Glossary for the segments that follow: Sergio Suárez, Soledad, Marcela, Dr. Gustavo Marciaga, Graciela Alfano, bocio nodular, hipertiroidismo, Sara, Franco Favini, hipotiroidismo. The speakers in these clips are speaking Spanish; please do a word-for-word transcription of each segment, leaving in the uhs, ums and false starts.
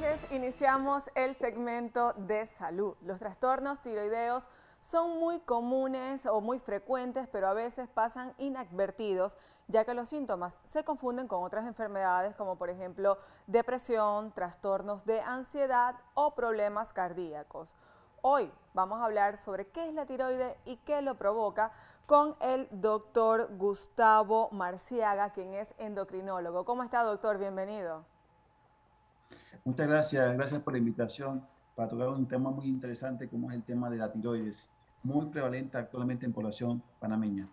noches, iniciamos el segmento de salud. Los trastornos tiroideos son muy comunes o muy frecuentes, pero a veces pasan inadvertidos, ya que los síntomas se confunden con otras enfermedades como por ejemplo depresión, trastornos de ansiedad o problemas cardíacos. Hoy vamos a hablar sobre qué es la tiroide y qué lo provoca con el doctor Gustavo Marciaga, quien es endocrinólogo. ¿Cómo está, doctor? Bienvenido. Muchas gracias, gracias por la invitación para tocar un tema muy interesante como es el tema de la tiroides, muy prevalente actualmente en población panameña.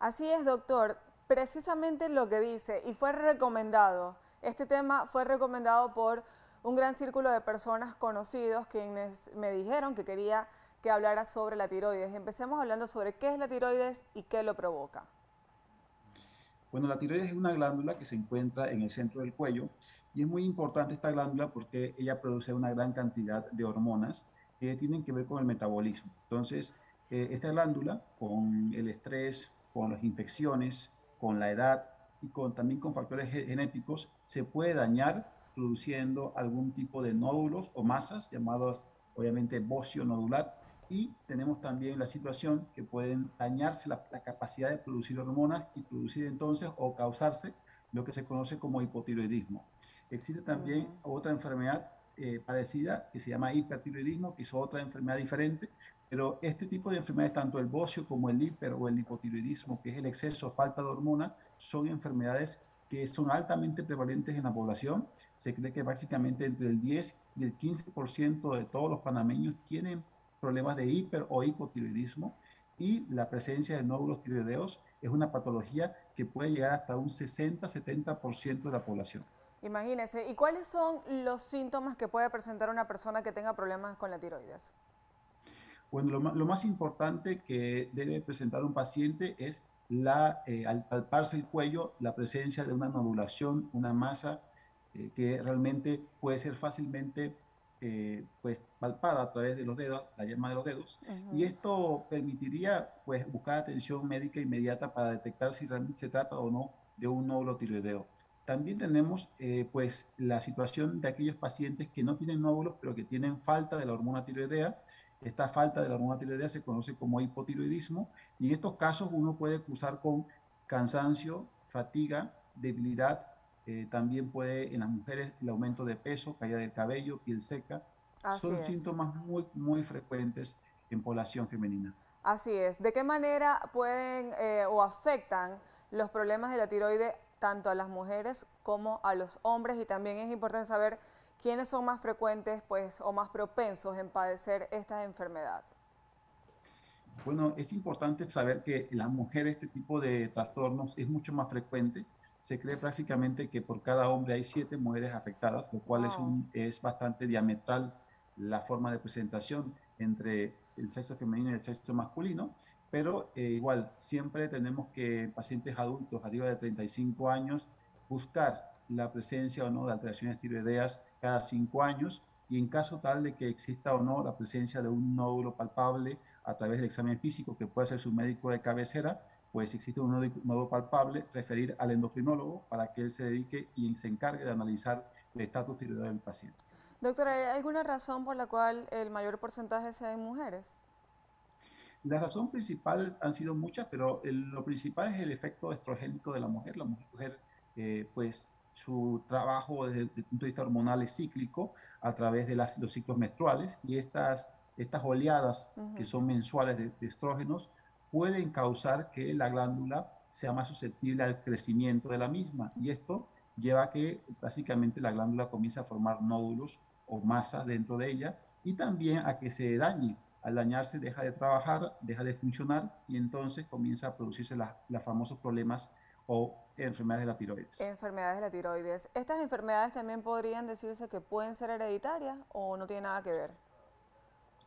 Así es, doctor, precisamente lo que dice, y fue recomendado, este tema fue recomendado por un gran círculo de personas conocidos quienes me dijeron que quería que hablara sobre la tiroides. Empecemos hablando sobre qué es la tiroides y qué lo provoca. Bueno, la tiroides es una glándula que se encuentra en el centro del cuello, y es muy importante esta glándula porque ella produce una gran cantidad de hormonas que tienen que ver con el metabolismo. Entonces, eh, esta glándula, con el estrés, con las infecciones, con la edad y con, también con factores genéticos, se puede dañar produciendo algún tipo de nódulos o masas, llamadas obviamente bocio nodular. Y tenemos también la situación que pueden dañarse la, la capacidad de producir hormonas y producir entonces o causarse lo que se conoce como hipotiroidismo. Existe también uh-huh. otra enfermedad eh, parecida que se llama hipertiroidismo, que es otra enfermedad diferente, pero este tipo de enfermedades, tanto el bocio como el hiper o el hipotiroidismo, que es el exceso o falta de hormona, son enfermedades que son altamente prevalentes en la población. Se cree que básicamente entre el diez y el quince por ciento de todos los panameños tienen problemas de hiper o hipotiroidismo, y la presencia de nódulos tiroideos es una patología que puede llegar hasta un sesenta a setenta por ciento de la población. Imagínese, ¿y cuáles son los síntomas que puede presentar una persona que tenga problemas con la tiroides? Bueno, lo más, lo más importante que debe presentar un paciente es la, eh, al palparse el cuello, la presencia de una nodulación, una masa eh, que realmente puede ser fácilmente eh, pues, palpada a través de los dedos, la yema de los dedos, uh-huh. y esto permitiría pues, buscar atención médica inmediata para detectar si realmente se trata o no de un nódulo tiroideo. También tenemos eh, pues, la situación de aquellos pacientes que no tienen nódulos, pero que tienen falta de la hormona tiroidea. Esta falta de la hormona tiroidea se conoce como hipotiroidismo, y en estos casos uno puede cursar con cansancio, fatiga, debilidad, eh, también puede en las mujeres el aumento de peso, caída del cabello, piel seca. Así Son es. síntomas muy, muy frecuentes en población femenina. Así es. ¿De qué manera pueden eh, o afectan los problemas de la tiroides tanto a las mujeres como a los hombres? Y también es importante saber quiénes son más frecuentes pues, o más propensos en padecer esta enfermedad. Bueno, es importante saber que en las mujeres este tipo de trastornos es mucho más frecuente. Se cree prácticamente que por cada hombre hay siete mujeres afectadas, lo cual oh. es, un, es bastante diametral la forma de presentación entre el sexo femenino y el sexo masculino. Pero eh, igual, siempre tenemos que pacientes adultos arriba de treinta y cinco años buscar la presencia o no de alteraciones tiroideas cada cinco años, y en caso tal de que exista o no la presencia de un nódulo palpable a través del examen físico que puede hacer su médico de cabecera, pues si existe un nódulo palpable, referir al endocrinólogo para que él se dedique y se encargue de analizar el estatus tiroideo del paciente. Doctora, ¿hay alguna razón por la cual el mayor porcentaje sea en mujeres? La razón principal han sido muchas, pero el, lo principal es el efecto estrogénico de la mujer. La mujer, eh, pues, su trabajo desde el punto de vista hormonal es cíclico a través de las, los ciclos menstruales, y estas, estas oleadas uh-huh. que son mensuales de, de estrógenos pueden causar que la glándula sea más susceptible al crecimiento de la misma, y esto lleva a que básicamente la glándula comience a formar nódulos o masas dentro de ella, y también a que se dañe. Al dañarse deja de trabajar, deja de funcionar, y entonces comienza a producirse los famosos problemas o enfermedades de la tiroides. Enfermedades de la tiroides. ¿Estas enfermedades también podrían decirse que pueden ser hereditarias o no tiene nada que ver?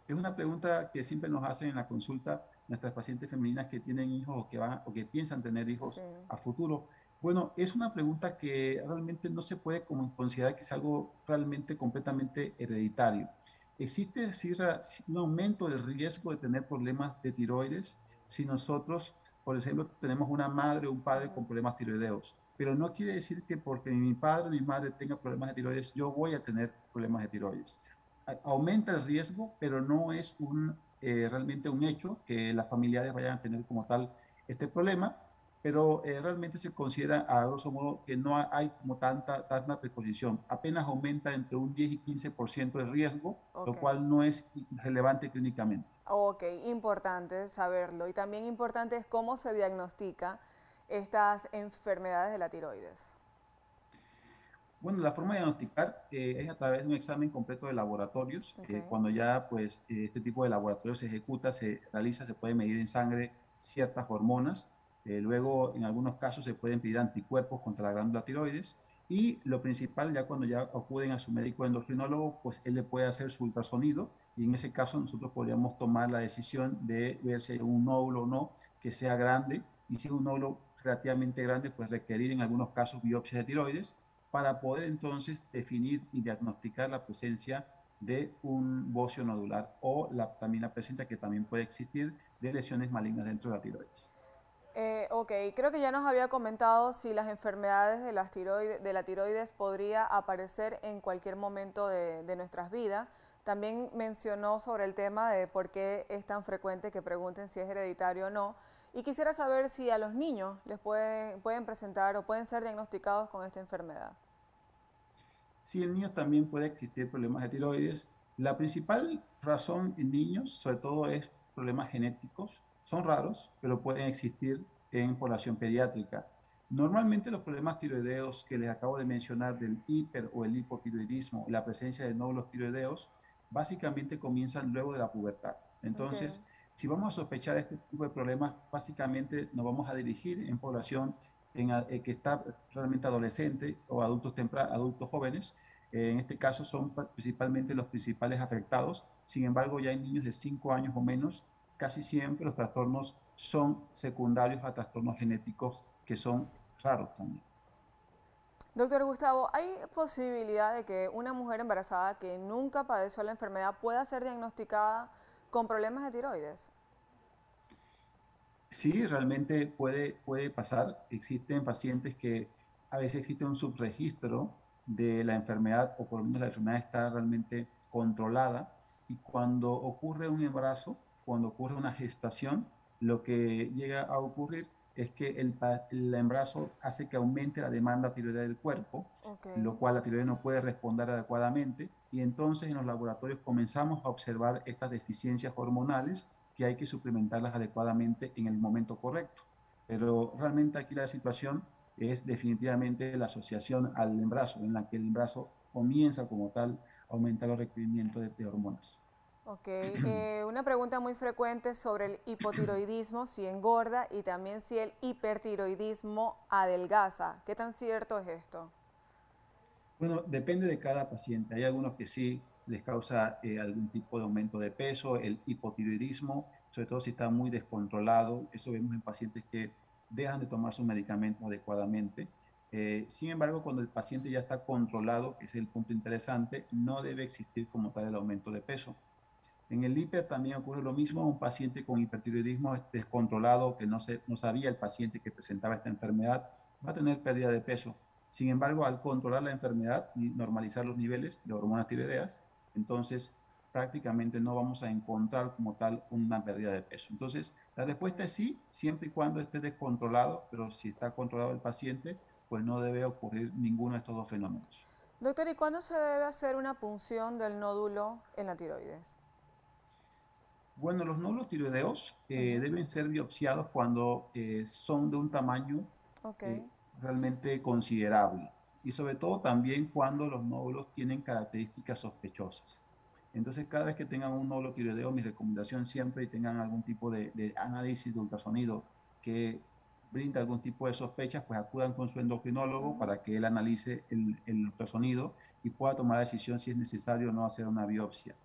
Es una pregunta que siempre nos hacen en la consulta nuestras pacientes femeninas que tienen hijos o que, van, o que piensan tener hijos sí. a futuro. Bueno, es una pregunta que realmente no se puede como considerar que es algo realmente completamente hereditario. Existe un aumento del riesgo de tener problemas de tiroides si nosotros, por ejemplo, tenemos una madre o un padre con problemas tiroideos. pero no quiere decir que porque mi padre o mi madre tenga problemas de tiroides, yo voy a tener problemas de tiroides. Aumenta el riesgo, pero no es un, eh, realmente un hecho que las familiares vayan a tener como tal este problema, pero eh, realmente se considera a grosso modo que no hay como tanta, tanta predisposición. Apenas aumenta entre un diez y quince por ciento el riesgo, okay, lo cual no es relevante clínicamente. Ok, importante saberlo. Y también importante es cómo se diagnostica estas enfermedades de la tiroides. Bueno, la forma de diagnosticar eh, es a través de un examen completo de laboratorios. Okay. Eh, cuando ya pues eh, este tipo de laboratorio se ejecuta, se realiza, se puede medir en sangre ciertas hormonas. Eh, luego, en algunos casos, se pueden pedir anticuerpos contra la glándula tiroides. Y lo principal, ya cuando ya acuden a su médico endocrinólogo, pues él le puede hacer su ultrasonido. Y en ese caso, nosotros podríamos tomar la decisión de ver si hay un nódulo o no que sea grande. Y si es un nódulo relativamente grande, pues requerir en algunos casos biopsias de tiroides para poder entonces definir y diagnosticar la presencia de un bocio nodular o la, también la presencia que también puede existir de lesiones malignas dentro de la tiroides. Eh, ok, creo que ya nos había comentado si las enfermedades de, las tiroides, de la tiroides podría aparecer en cualquier momento de, de nuestras vidas. También mencionó sobre el tema de por qué es tan frecuente que pregunten si es hereditario o no. Y quisiera saber si a los niños les puede, pueden presentar o pueden ser diagnosticados con esta enfermedad. Sí, en niños también puede existir problemas de tiroides. La principal razón en niños, sobre todo, es problemas genéticos. Son raros, pero pueden existir en población pediátrica. Normalmente los problemas tiroideos que les acabo de mencionar, del hiper o el hipotiroidismo, la presencia de nódulos tiroideos, básicamente comienzan luego de la pubertad. Entonces, okay, si vamos a sospechar este tipo de problemas, básicamente nos vamos a dirigir en población en, en que está realmente adolescente o adultos, tempran, adultos jóvenes. En este caso son principalmente los principales afectados. Sin embargo, ya en niños de cinco años o menos, casi siempre los trastornos son secundarios a trastornos genéticos que son raros también. Doctor Gustavo, ¿hay posibilidad de que una mujer embarazada que nunca padeció la enfermedad pueda ser diagnosticada con problemas de tiroides? Sí, realmente puede, puede pasar. Existen pacientes que a veces existe un subregistro de la enfermedad o por lo menos la enfermedad está realmente controlada y cuando ocurre un embarazo, cuando ocurre una gestación, lo que llega a ocurrir es que el, el embarazo hace que aumente la demanda tiroidea del cuerpo, okay, lo cual la tiroidea no puede responder adecuadamente, y entonces en los laboratorios comenzamos a observar estas deficiencias hormonales que hay que suplementarlas adecuadamente en el momento correcto. Pero realmente aquí la situación es definitivamente la asociación al embarazo, en la que el embarazo comienza como tal a aumentar los requerimientos de, de hormonas. Ok, eh, una pregunta muy frecuente sobre el hipotiroidismo, si engorda, y también si el hipertiroidismo adelgaza. ¿Qué tan cierto es esto? Bueno, depende de cada paciente. Hay algunos que sí les causa eh, algún tipo de aumento de peso, el hipotiroidismo, sobre todo si está muy descontrolado. Eso vemos en pacientes que dejan de tomar sus medicamentos adecuadamente. Eh, sin embargo, cuando el paciente ya está controlado, que es el punto interesante, no debe existir como tal el aumento de peso. En el hiper también ocurre lo mismo, un paciente con hipertiroidismo descontrolado, que no, se, no sabía el paciente que presentaba esta enfermedad, va a tener pérdida de peso. Sin embargo, al controlar la enfermedad y normalizar los niveles de hormonas tiroideas, entonces prácticamente no vamos a encontrar como tal una pérdida de peso. Entonces, la respuesta es sí, siempre y cuando esté descontrolado, pero si está controlado el paciente, pues no debe ocurrir ninguno de estos dos fenómenos. Doctor, ¿y cuándo se debe hacer una punción del nódulo en la tiroides? Bueno, los nódulos tiroideos eh, deben ser biopsiados cuando eh, son de un tamaño okay. eh, realmente considerable y sobre todo también cuando los nódulos tienen características sospechosas. Entonces, cada vez que tengan un nódulo tiroideo, mi recomendación siempre y tengan algún tipo de, de análisis de ultrasonido que brinda algún tipo de sospechas, pues acudan con su endocrinólogo uh-huh. para que él analice el, el ultrasonido y pueda tomar la decisión si es necesario o no hacer una biopsia.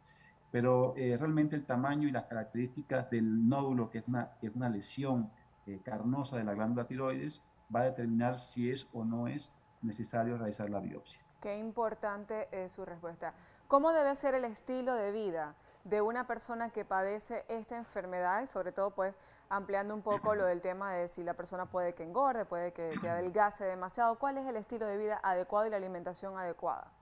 Pero eh, realmente el tamaño y las características del nódulo, que es una, que es una lesión eh, carnosa de la glándula tiroides, va a determinar si es o no es necesario realizar la biopsia. Qué importante eh, su respuesta. ¿Cómo debe ser el estilo de vida? de una persona que padece esta enfermedad, y sobre todo pues ampliando un poco lo del tema de si la persona puede que engorde, puede que, que adelgace demasiado, ¿cuál es el estilo de vida adecuado y la alimentación adecuada?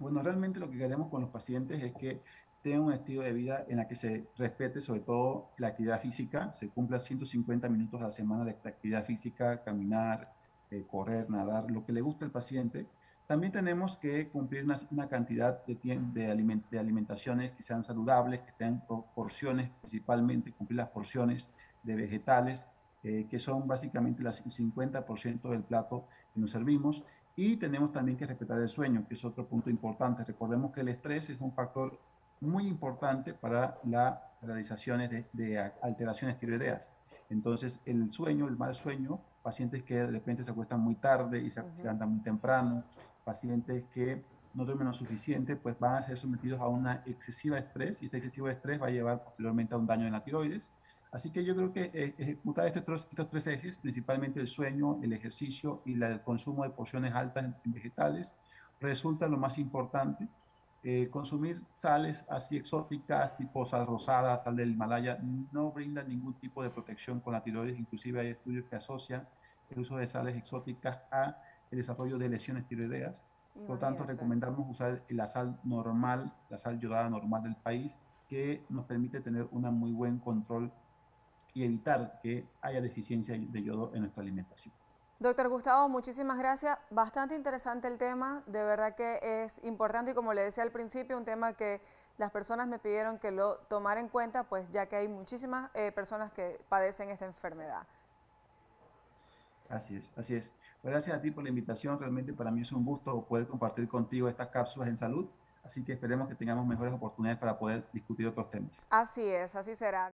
Bueno, realmente lo que queremos con los pacientes es que tengan un estilo de vida en la que se respete sobre todo la actividad física, se cumpla ciento cincuenta minutos a la semana de actividad física, caminar, eh, correr, nadar, lo que le gusta al paciente. También tenemos que cumplir una, una cantidad de, de, aliment, de alimentaciones que sean saludables, que tengan porciones, principalmente cumplir las porciones de vegetales, eh, que son básicamente las cincuenta por ciento del plato que nos servimos. Y tenemos también que respetar el sueño, que es otro punto importante. Recordemos que el estrés es un factor muy importante para las realizaciones de, de alteraciones tiroideas. Entonces, el sueño, el mal sueño, pacientes que de repente se acuestan muy tarde y se, uh-huh. se levantan muy temprano, pacientes que no duermen lo suficiente, pues van a ser sometidos a una excesiva estrés, y este excesivo estrés va a llevar posteriormente a un daño en la tiroides. Así que yo creo que eh, ejecutar estos, estos tres ejes, principalmente el sueño, el ejercicio y la, el consumo de porciones altas en, en vegetales, resulta lo más importante. Eh, consumir sales así exóticas, tipo sal rosada, sal del Himalaya, no brinda ningún tipo de protección con la tiroides. Inclusive hay estudios que asocian el uso de sales exóticas a el desarrollo de lesiones tiroideas. Imagínense. Por lo tanto, recomendamos usar la sal normal, la sal yodada normal del país, que nos permite tener un muy buen control y evitar que haya deficiencia de yodo en nuestra alimentación. Doctor Gustavo, muchísimas gracias. Bastante interesante el tema, de verdad que es importante y, como le decía al principio, un tema que las personas me pidieron que lo tomara en cuenta, pues ya que hay muchísimas eh, personas que padecen esta enfermedad. Así es, así es. Gracias a ti por la invitación, realmente para mí es un gusto poder compartir contigo estas cápsulas en salud, así que esperemos que tengamos mejores oportunidades para poder discutir otros temas. Así es, así será.